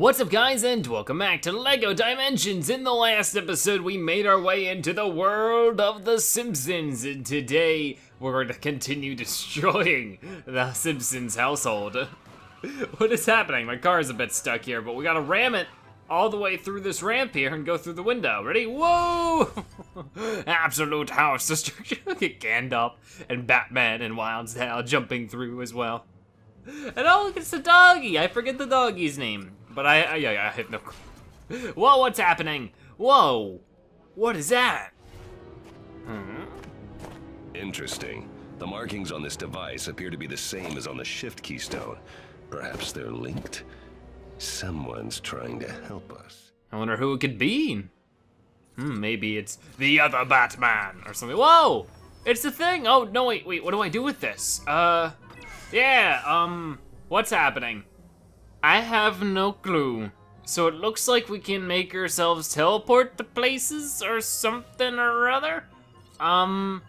What's up guys, and welcome back to LEGO Dimensions. In the last episode, we made our way into the world of the Simpsons, and today, we're going to continue destroying the Simpsons household. What is happening? My car is a bit stuck here, but we gotta ram it all the way through this ramp here and go through the window. Ready? Whoa! Absolute house destruction. Look at Gandalf and Batman and Wyldstyle jumping through as well. And oh, look, it's the doggy. I forget the doggy's name. But I have no clue. Whoa, what's happening? Whoa, what is that? Hmm. Interesting. The markings on this device appear to be the same as on the shift keystone. Perhaps they're linked. Someone's trying to help us. I wonder who it could be. Maybe it's the other Batman or something. Whoa, it's the thing. Oh, no, wait, what do I do with this? What's happening? I have no clue. So it looks like we can make ourselves teleport to places or something or other. One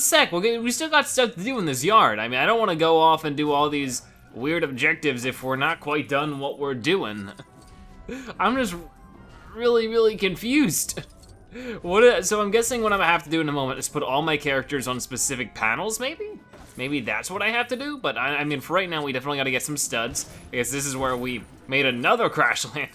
sec, we still got stuff to do in this yard. I mean, I don't want to go off and do all these weird objectives if we're not quite done what we're doing. I'm just really, really confused. So I'm guessing what I'm gonna have to do in a moment is put all my characters on specific panels, maybe? Maybe that's what I have to do, but I mean, for right now, we definitely gotta get some studs. I guess this is where we made another crash land.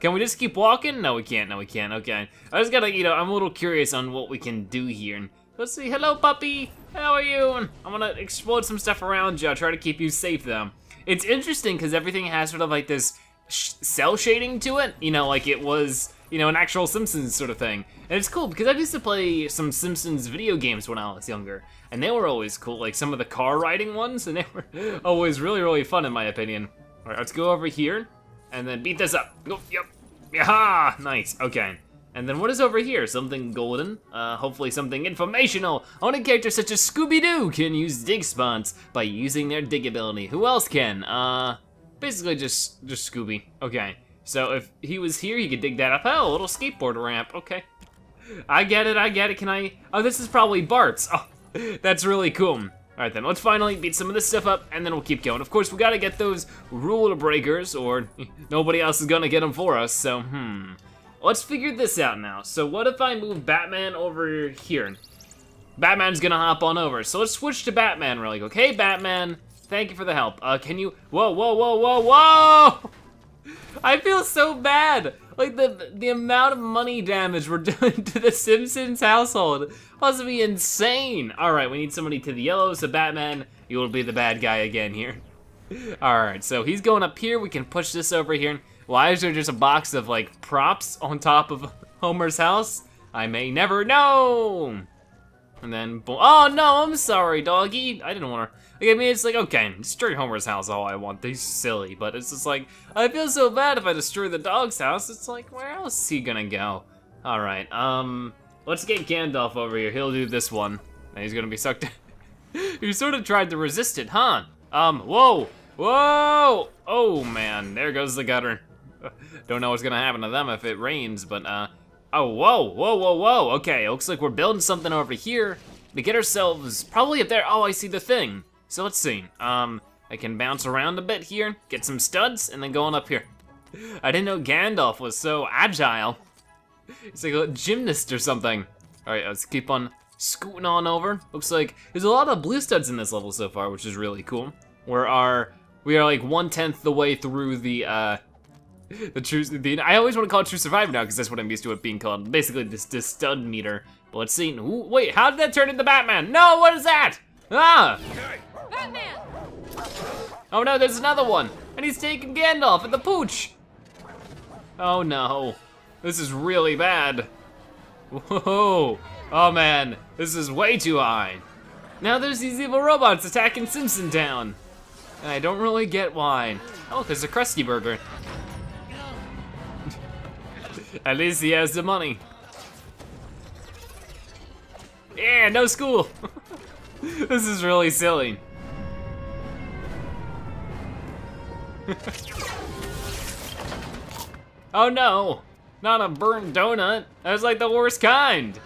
Can we just keep walking? No, we can't, okay. I just gotta, I'm a little curious on what we can do here. And let's see, hello, puppy, how are you? And I'm gonna explode some stuff around you. I'll try to keep you safe, though. It's interesting, because everything has sort of like this cell shading to it, like it was, an actual Simpsons sort of thing. And it's cool, because I used to play some Simpsons video games when I was younger, and they were always cool, like some of the car riding ones, and they were always really, really fun in my opinion. All right, let's go over here, and then beat this up. Go, yep, yaha, nice, okay. And then what is over here? Something golden, hopefully something informational. Only characters such as Scooby Doo can use dig spots by using their dig ability. Who else can? Basically just Scooby, okay. So if he was here, he could dig that up. Oh, a little skateboard ramp, okay. I get it, can I? Oh, this is probably Bart's. Oh, that's really cool. All right then, let's finally beat some of this stuff up and then we'll keep going. Of course, we gotta get those rule breakers or nobody else is gonna get them for us, so Let's figure this out now. So what if I move Batman over here? Batman's gonna hop on over. So let's switch to Batman really quick. Hey, Batman, thank you for the help. Can you, whoa! I feel so bad. Like the amount of money damage we're doing to the Simpsons household must be insane. All right, we need somebody to the yellow, so Batman, you will be the bad guy again here. All right, so he's going up here. We can push this over here. Why is there just a box of like props on top of Homer's house? I may never know. And then, oh no, I'm sorry, doggy. I didn't want to. Like, I mean, it's like, okay, destroy Homer's house all I want, they're silly, but it's just like, I feel so bad if I destroy the dog's house, it's like, where else is he gonna go? All right, let's get Gandalf over here, he'll do this one, and he's gonna be sucked in. You sort of tried to resist it, huh? Whoa, oh man, there goes the gutter. Don't know what's gonna happen to them if it rains, but, oh, whoa, okay, it looks like we're building something over here to get ourselves probably up there. Oh, I see the thing. So let's see, I can bounce around a bit here, get some studs, and then go on up here. I didn't know Gandalf was so agile. He's like a gymnast or something. All right, let's keep on scooting on over. Looks like there's a lot of blue studs in this level so far, which is really cool. We are like 1/10 the way through the I always want to call it True Survivor now because that's what I'm used to it being called. Basically this stud meter. But let's see, ooh, wait, how did that turn into Batman? No, what is that? Ah! Batman! Oh no, there's another one, and he's taking Gandalf at the pooch. Oh no, this is really bad. Whoa, oh man, this is way too high. Now there's these evil robots attacking Simpson Town, and I don't really get why. Oh, there's a Krusty Burger. At least he has the money. Yeah, no school. This is really silly. Oh no, not a burnt donut. That was like the worst kind.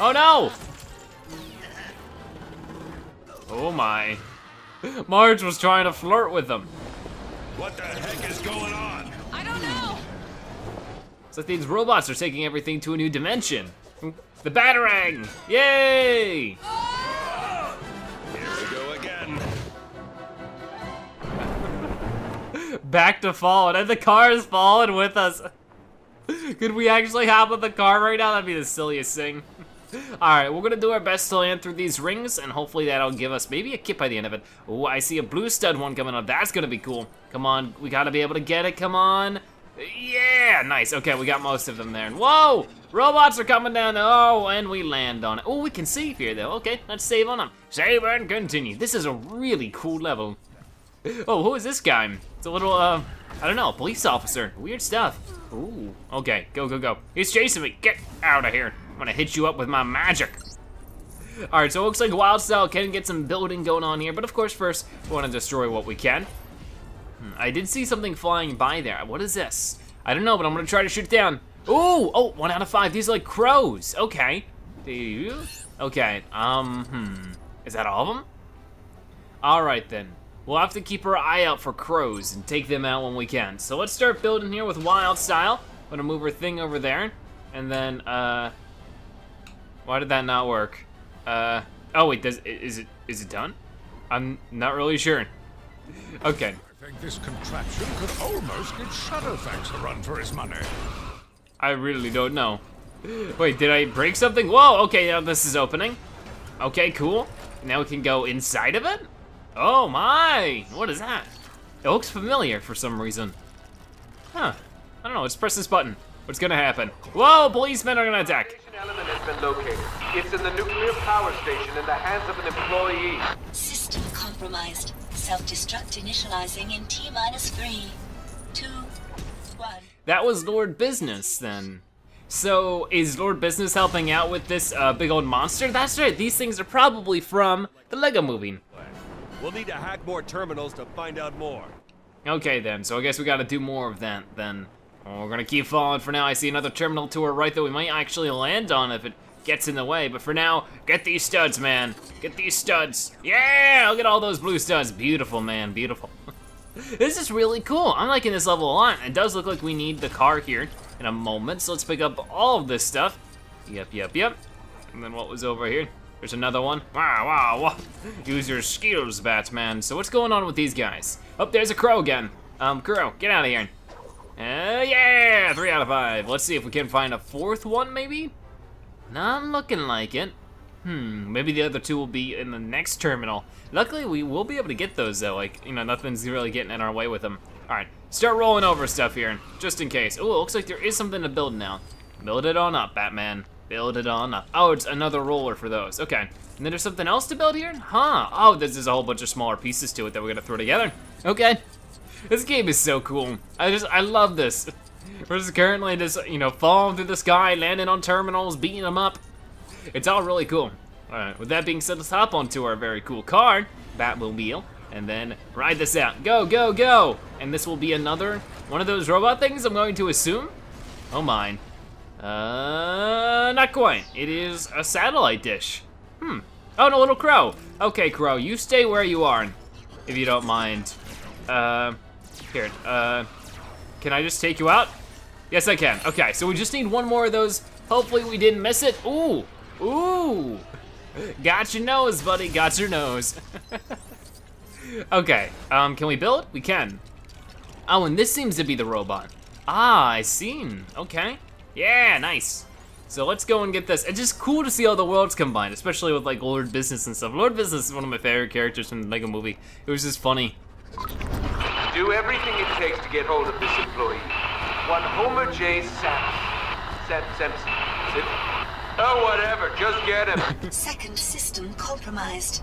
Oh no. Oh my. Marge was trying to flirt with them. What the heck is going on? I don't know. It's like these robots are taking everything to a new dimension. The Batarang! Yay! Oh! Here we go again. Back to Fallen, and the car is falling with us. Could we actually hop on the car right now? That'd be the silliest thing. Alright, we're gonna do our best to land through these rings, and hopefully that'll give us maybe a kit by the end of it. Oh, I see a blue stud one coming up. That's gonna be cool. Come on, we gotta be able to get it, come on. Yeah, nice. Okay, we got most of them there. Whoa, robots are coming down. Oh, and we land on it. Oh, we can save here, though. Okay, let's save on them. Save and continue. This is a really cool level. Oh, who is this guy? It's a little, I don't know, police officer. Weird stuff. Ooh, okay, go, go, go. He's chasing me. Get out of here. I'm gonna hit you up with my magic. All right, so it looks like Wyldstyle can get some building going on here, but of course, first, we wanna destroy what we can. I did see something flying by there. What is this? I don't know, but I'm gonna try to shoot it down. Ooh, oh, 1 out of 5. These are like crows. Okay. Okay, Is that all of them? All right, then. We'll have to keep our eye out for crows and take them out when we can. So let's start building here with Wyldstyle. I'm gonna move her thing over there. And then, why did that not work? Oh wait, is it done? I'm not really sure. Okay. I think this contraption could almost get Shadowfax a run for his money. I really don't know. Wait, did I break something? Whoa, okay, now this is opening. Okay, cool. Now we can go inside of it? Oh my, what is that? It looks familiar for some reason. Huh, I don't know, let's press this button. What's gonna happen? Whoa, policemen are gonna attack. Element has been located. It's in the nuclear power station in the hands of an employee. System compromised. Self-destruct initializing in T-3, 2, 1. That was Lord Business then. So is Lord Business helping out with this big old monster? That's right, these things are probably from the LEGO Movie. We'll need to hack more terminals to find out more. Okay then, so I guess we gotta do more of that then. Oh, we're gonna keep falling for now. I see another terminal to our right that we might actually land on if it gets in the way, but for now, get these studs, man. Get these studs. Yeah, look at all those blue studs. Beautiful, man, beautiful. This is really cool. I'm liking this level a lot. It does look like we need the car here in a moment, so let's pick up all of this stuff. Yep, yep, yep. And then what was over here? There's another one. Wow, wow, wow. Use your skills, Batman. So what's going on with these guys? Oh, there's a crow again. Crow, get out of here. Yeah, 3 out of 5. Let's see if we can find a fourth one, maybe? Not looking like it. Maybe the other two will be in the next terminal. Luckily, we will be able to get those though. Like, you know, nothing's really getting in our way with them. All right, start rolling over stuff here, just in case. Oh, it looks like there is something to build now. Build it on up, Batman. Build it on up. Oh, it's another roller for those, okay. And then there's something else to build here? Huh, oh, this is a whole bunch of smaller pieces to it that we're gonna throw together. Okay, this game is so cool. I love this. We're just currently just, you know, falling through the sky, landing on terminals, beating them up. It's all really cool. All right, with that being said, let's hop onto our very cool car, Batmobile, and then ride this out. Go, go, go! And this will be another one of those robot things, I'm going to assume. Oh, mine. Not quite. It is a satellite dish. Oh, and a little crow. Okay, crow, you stay where you are, if you don't mind. Here, can I just take you out? Yes, I can. Okay, so we just need one more of those. Hopefully we didn't miss it. Ooh, ooh. Got your nose, buddy, got your nose. Okay, can we build? We can. Oh, and this seems to be the robot. Ah, I seen, okay. Yeah, nice. So let's go and get this. It's just cool to see all the worlds combined, especially with like Lord Business and stuff. Lord Business is one of my favorite characters from the LEGO Movie. It was just funny. Do everything it takes to get hold of this employee. One Homer J. Saps. Simpson. Oh, whatever, just get him. Second system compromised.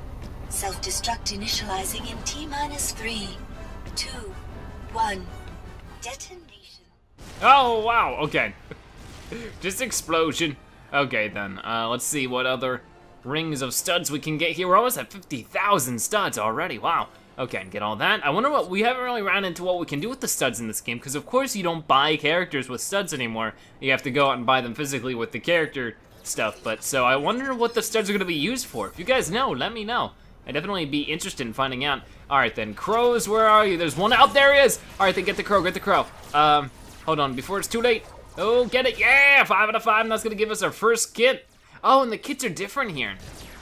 Self-destruct initializing in T-3, 2, 1. Detonation. Oh, wow, okay. Just explosion. Okay, then, let's see what other rings of studs we can get here. We're almost at 50,000 studs already, wow. Okay, and get all that. I wonder what, we haven't really ran into what we can do with the studs in this game, because of course you don't buy characters with studs anymore. You have to go out and buy them physically with the character stuff, but so I wonder what the studs are gonna be used for. If you guys know, let me know. I'd definitely be interested in finding out. All right then, crows, where are you? There's one out, there he is. All right then, get the crow, get the crow. Hold on, before it's too late. Oh, get it, yeah, 5 out of 5, and that's gonna give us our first kit. Oh, and the kits are different here.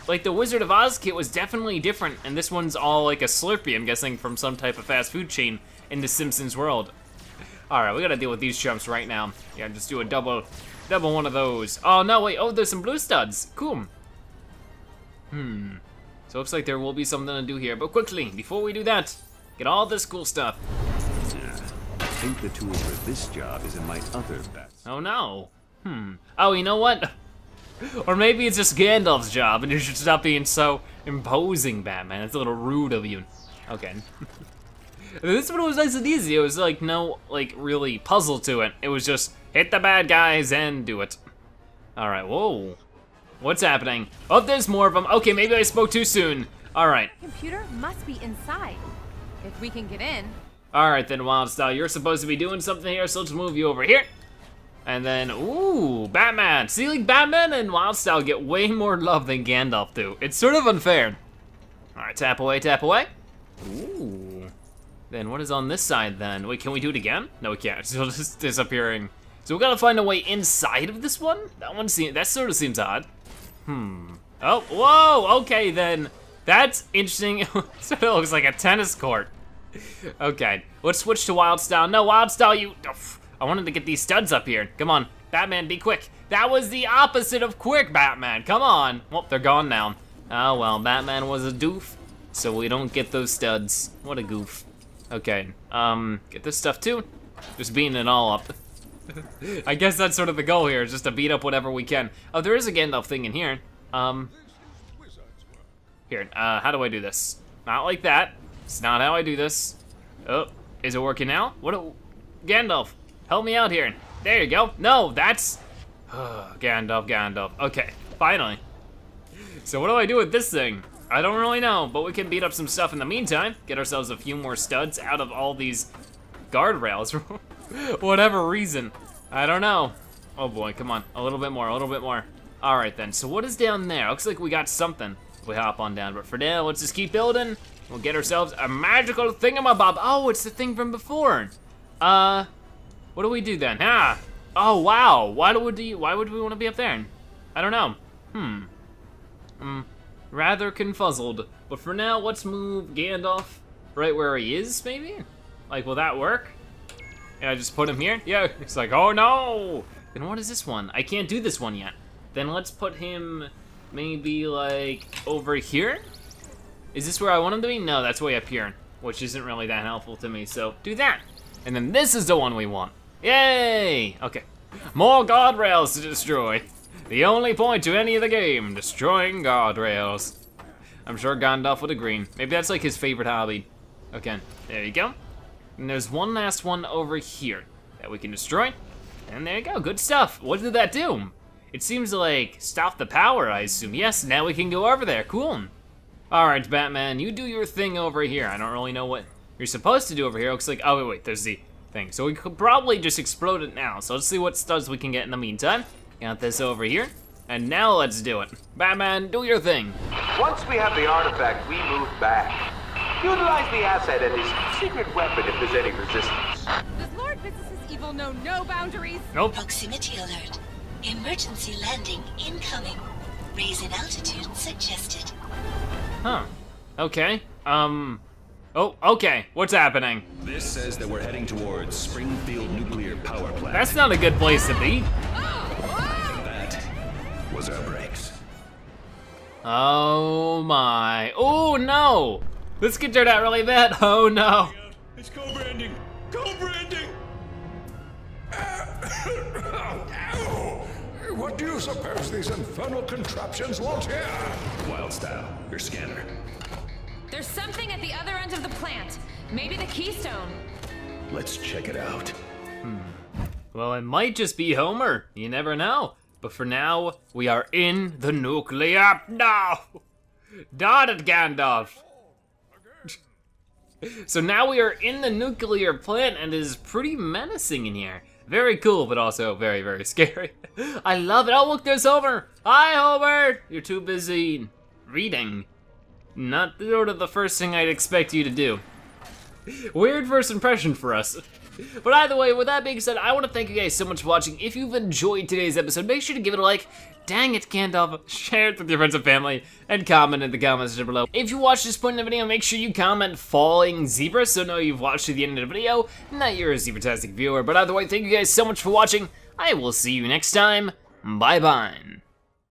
Like the Wizard of Oz kit was definitely different, and this one's all like a Slurpee, I'm guessing, from some type of fast food chain in the Simpsons world. All right, we gotta deal with these jumps right now. Yeah, just do a double one of those. Oh, no, wait, oh, there's some blue studs, cool. So it looks like there will be something to do here, but quickly, before we do that, get all this cool stuff. I think the tool for this job is in my other bets. Oh no, oh, you know what? Or maybe it's just Gandalf's job and you should stop being so imposing, Batman. It's a little rude of you. Okay. This one was nice and easy. It was like no, like really puzzle to it. It was just hit the bad guys and do it. All right, whoa. What's happening? Oh, there's more of them. Okay, maybe I spoke too soon. All right. Computer must be inside, if we can get in. All right then, Wyldstyle, you're supposed to be doing something here, so let's move you over here. And then, ooh, Batman. See, like Batman and Wyldstyle get way more love than Gandalf do. It's sort of unfair. All right, tap away, tap away. Ooh. Then what is on this side then? Wait, can we do it again? No, we can't, it's just disappearing. So we gotta find a way inside of this one? That one seems, that sort of seems odd. Oh, whoa, okay then. That's interesting, so it looks like a tennis court. Okay, let's switch to Wyldstyle. No, Wyldstyle, you, I wanted to get these studs up here. Come on, Batman, be quick. That was the opposite of quick, Batman, come on. Well, they're gone now. Oh well, Batman was a doof, so we don't get those studs. What a goof. Okay, get this stuff too. Just beating it all up. I guess that's sort of the goal here, is just to beat up whatever we can. Oh, there is a Gandalf thing in here. Here, how do I do this? Not like that. It's not how I do this. Oh, is it working now? What? Gandalf, help me out here. There you go. No, that's Gandalf, Gandalf. Okay, finally. So what do I do with this thing? I don't really know, but we can beat up some stuff in the meantime. Get ourselves a few more studs out of all these guardrails. Whatever reason, I don't know. Oh boy, come on, a little bit more, a little bit more. All right then, so what is down there? Looks like we got something. We hop on down, but for now, let's just keep building. We'll get ourselves a magical thingamabob. Oh, it's the thing from before. What do we do then? Ah, oh wow, why would we wanna be up there? I don't know, rather confuzzled. But for now, let's move Gandalf right where he is, maybe? Like, will that work? And I just put him here? Yeah, it's like, oh no! Then what is this one? I can't do this one yet. Then let's put him maybe like over here? Is this where I want him to be? No, that's way up here, which isn't really that helpful to me, so do that. And then this is the one we want. Yay! Okay, more guardrails to destroy. The only point to any of the game, destroying guardrails. I'm sure Gandalf would agree. Maybe that's like his favorite hobby. Okay, there you go. And there's one last one over here that we can destroy. And there you go, good stuff. What did that do? It seems to like stop the power, I assume. Yes, now we can go over there, cool. All right, Batman, you do your thing over here. I don't really know what you're supposed to do over here. It looks like, oh wait, there's the thing. So we could probably just explode it now. So let's see what studs we can get in the meantime. Got this over here. And now let's do it. Batman, do your thing. Once we have the artifact, we move back. Utilize the asset and his secret weapon if there's any resistance. Does Lord Business's evil know no boundaries? Nope. Proximity alert. Emergency landing incoming. Raise in altitude suggested. Huh. Okay. Oh, okay. What's happening? This says that we're heading towards Springfield Nuclear Power Plant. That's not a good place to be. That was our brakes. Oh my. Oh no! This could turn out really bad. Oh no. It's co-branding. Co-branding. What do you suppose these infernal contraptions want here? Wyldstyle, your scanner. There's something at the other end of the plant. Maybe the keystone. Let's check it out. Well, it might just be Homer. You never know. But for now, we are in the nuclear. No! Darn it, Gandalf. So now we are in the nuclear plant, and it is pretty menacing in here. Very cool, but also very, very scary. I love it. Oh, look, there's Homer. Hi, Homer. You're too busy reading. Not sort of the first thing I'd expect you to do. Weird first impression for us. But either way, with that being said, I want to thank you guys so much for watching. If you've enjoyed today's episode, make sure to give it a like. Dang it, Gandalf. Share it with your friends and family, and comment in the comments down below. If you watched this point in the video, make sure you comment falling zebra, so know you've watched to the end of the video, not you're a zebra-tastic viewer. But either way, thank you guys so much for watching. I will see you next time. Bye-bye.